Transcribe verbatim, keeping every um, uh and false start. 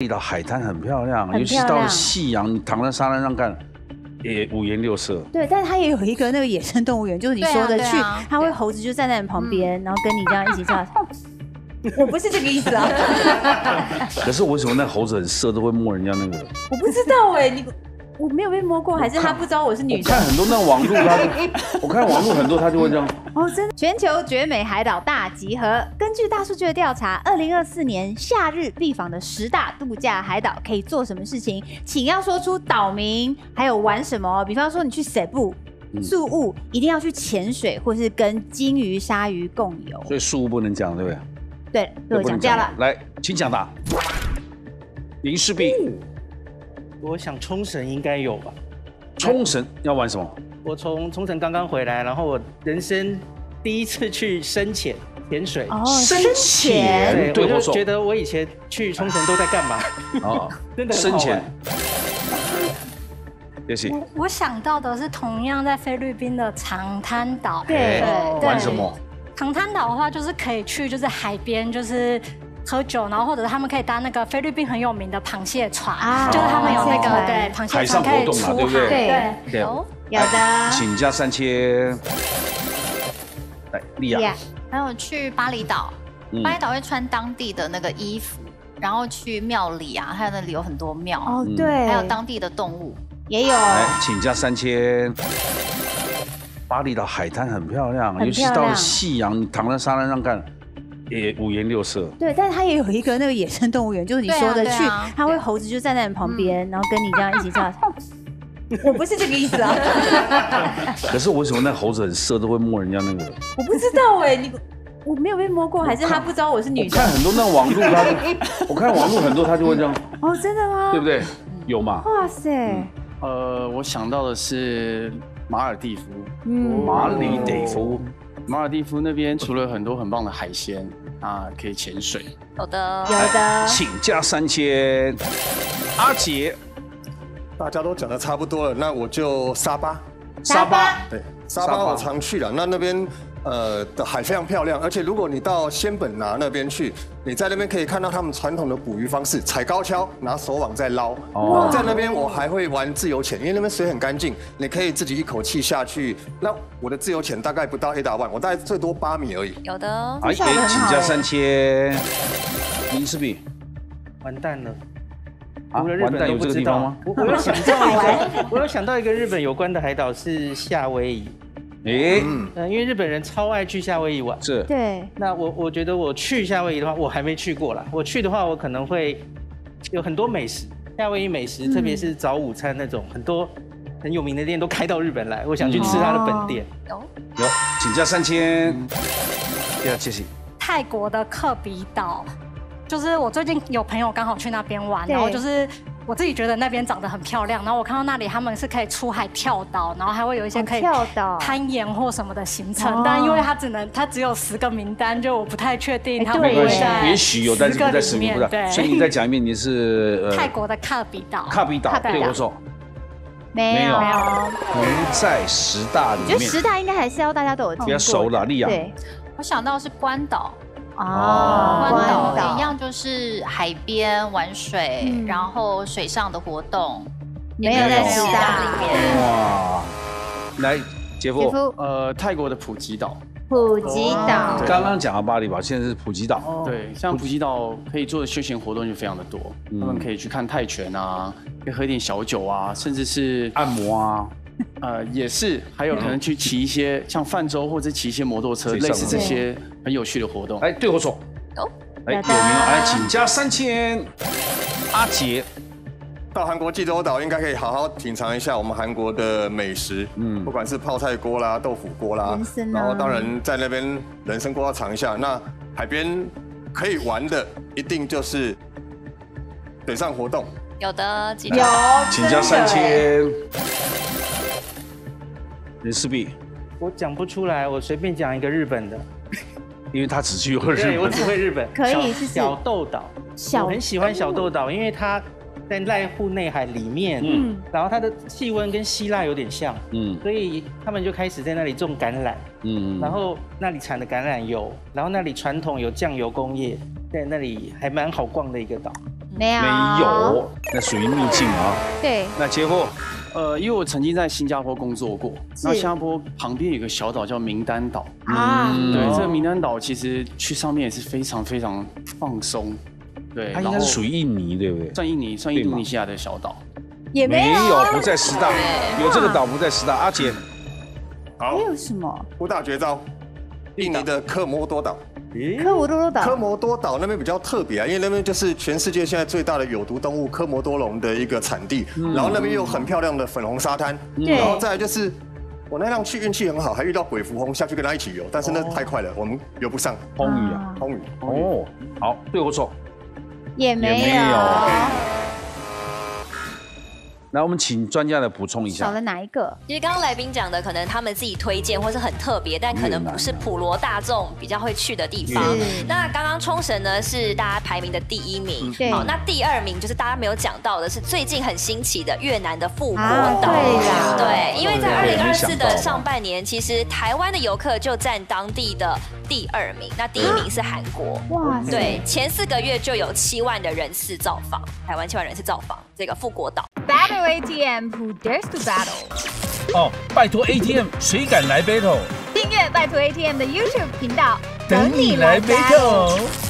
这里的海滩很漂亮，尤其到了夕阳，你躺在沙滩上看，也五颜六色。对，但是它也有一个那个野生动物园，就是你说的去，它会猴子就站在你旁边，然后跟你这样一起叫。我不是这个意思啊。可是为什么那猴子很色都会摸人家那个？我不知道哎，你我没有被摸过，还是他不知道我是女生？看很多那网路，他我看网路很多，他就会这样。哦，真的。全球绝美海岛大集合。根据大数据的调查，二零二四年夏日必访的十大度假海岛可以做什么事情？请要说出岛名，还有玩什么。比方说，你去水部宿务，一定要去潜水，或是跟金鱼、鲨鱼共游。所以宿务不能讲，对不对？对，对我讲掉了。来，请抢答。林氏璧，我想冲绳应该有吧。冲绳要玩什么？我从冲绳刚刚回来，然后我人生第一次去深潜潜水。哦，深潜，对，我就觉得我以前去冲绳都在干嘛？哦，真的深潜。也行。我我想到的是同样在菲律宾的长滩岛。对，玩什么？长滩岛的话，就是可以去，就是海边，就是。喝酒，然后或者他们可以搭那个菲律宾很有名的螃蟹船，就是他们有那个对螃蟹船可以出海，对不对？对对，有的。请加三千。来，莉亚。还有去巴厘岛，巴厘岛会穿当地的那个衣服，然后去庙里啊，还有那里有很多庙哦，对，还有当地的动物也有。来，请加三千。巴厘岛海滩很漂亮，尤其到了夕阳，你躺在沙滩上看。也五颜六色，对，但是它也有一个那个野生动物园，就是你说的去，它会猴子就站在你旁边，然后跟你这样一起叫。我不是这个意思啊。可是为什么那猴子很色都会摸人家那个？我不知道哎，你我没有被摸过，还是他不知道我是女生？看很多那网路，他我看网路很多，他就会这样。哦，真的吗？对不对？有嘛？哇塞。呃，我想到的是马尔地夫，马里地夫。马尔地夫那边除了很多很棒的海鲜啊，可以潜水。有的，有的。请假三千。阿杰，大家都讲的差不多了，那我就沙巴。沙巴，对，沙巴我常去了。那那边呃的海非常漂亮，而且如果你到仙本那那边去，你在那边可以看到他们传统的捕鱼方式，踩高跷，拿手网在捞。哦。在那边我还会玩自由潜，因为那边水很干净，你可以自己一口气下去。那我的自由潜大概不到一大万，我大概最多八米而已。有的哦。哎，请加三千。林氏璧，完蛋了。啊，完蛋有这个地方吗？我我有想到一个，我有想到一个日本有关的海岛是夏威夷。诶，嗯，因为日本人超爱去夏威夷玩。是。对。那我我觉得我去夏威夷的话，我还没去过啦。我去的话，我可能会有很多美食，夏威夷美食，特别是早午餐那种，很多很有名的店都开到日本来，我想去吃它的本店。有。有，请假三千。对啊，谢谢。泰国的克比岛。就是我最近有朋友刚好去那边玩，然后就是我自己觉得那边长得很漂亮，然后我看到那里他们是可以出海跳岛，然后还会有一些可以攀岩或什么的行程，但因为它只能它只有十个名单，就我不太确定它会不会在也许有，但是不在十名不在。所以你再讲一遍，你是泰国的喀比岛。喀比岛，对我说没有没有，不在十大里面。我觉得十大应该还是要大家都有比较熟了，莉亚。对，我想到是关岛。哦，关岛一样就是海边玩水，然后水上的活动，没有在十大里面。哇，来，杰夫，呃，泰国的普吉岛。普吉岛，刚刚讲到巴厘岛，现在是普吉岛。对，像普吉岛可以做的休闲活动就非常的多，他们可以去看泰拳啊，可以喝点小酒啊，甚至是按摩啊。呃，也是，还有可能去骑一些像泛舟或者骑一些摩托车，类似这些很有趣的活动。哎，对我说，有，哎，有名哦，哎，请加三千。阿杰，到韩国济州岛应该可以好好品尝一下我们韩国的美食，嗯，不管是泡菜锅啦、豆腐锅啦，然后当然在那边人参锅要尝一下。那海边可以玩的，一定就是水上活动。有的，有，请加三千。林氏璧，我讲不出来，我随便讲一个日本的，因为他只去过日本，对，我只会日本。可以是小豆岛，我很喜欢小豆岛，因为它在濑户内海里面，嗯，然后它的气温跟希腊有点像，嗯，所以他们就开始在那里种橄榄，嗯，然后那里产的橄榄油，然后那里传统有酱油工业，在那里还蛮好逛的一个岛。没有，没有，那属于秘境啊。对。那结果，呃，因为我曾经在新加坡工作过，那新加坡旁边有个小岛叫名单岛啊。对，这个名单岛其实去上面也是非常非常放松。对，它应该是属于印尼，对不对？算印尼，算印度尼西亚的小岛。也没有，不在十大，有这个岛不在十大。阿姐，好，还有什么？五大绝招，印尼的科摩多岛。 科摩多岛，科摩多岛那边比较特别啊，因为那边就是全世界现在最大的有毒动物科摩多龙的一个产地，然后那边又有很漂亮的粉红沙滩，然后再来就是我那趟去运气很好，还遇到鬼蝠鲼下去跟他一起游，但是那太快了，我们游不上。风雨啊，风雨哦，好，对或错？也没有。来，我们请专家来补充一下，少了哪一个？其实刚刚来宾讲的，可能他们自己推荐或是很特别，但可能不是普罗大众比较会去的地方。那刚刚冲绳呢是大家排名的第一名，好，那第二名就是大家没有讲到的是最近很新奇的越南的富国岛。对，因为在二零二四的上半年，其实台湾的游客就占当地的第二名，那第一名是韩国。哇，对，前四个月就有七万的人次造访，台湾七万人次造访这个富国岛。 Battle A T M, who dares to battle？ 哦，拜托 A T M， 谁敢来 battle？ 订阅拜托 A T M 的 YouTube 频道，等你来 battle。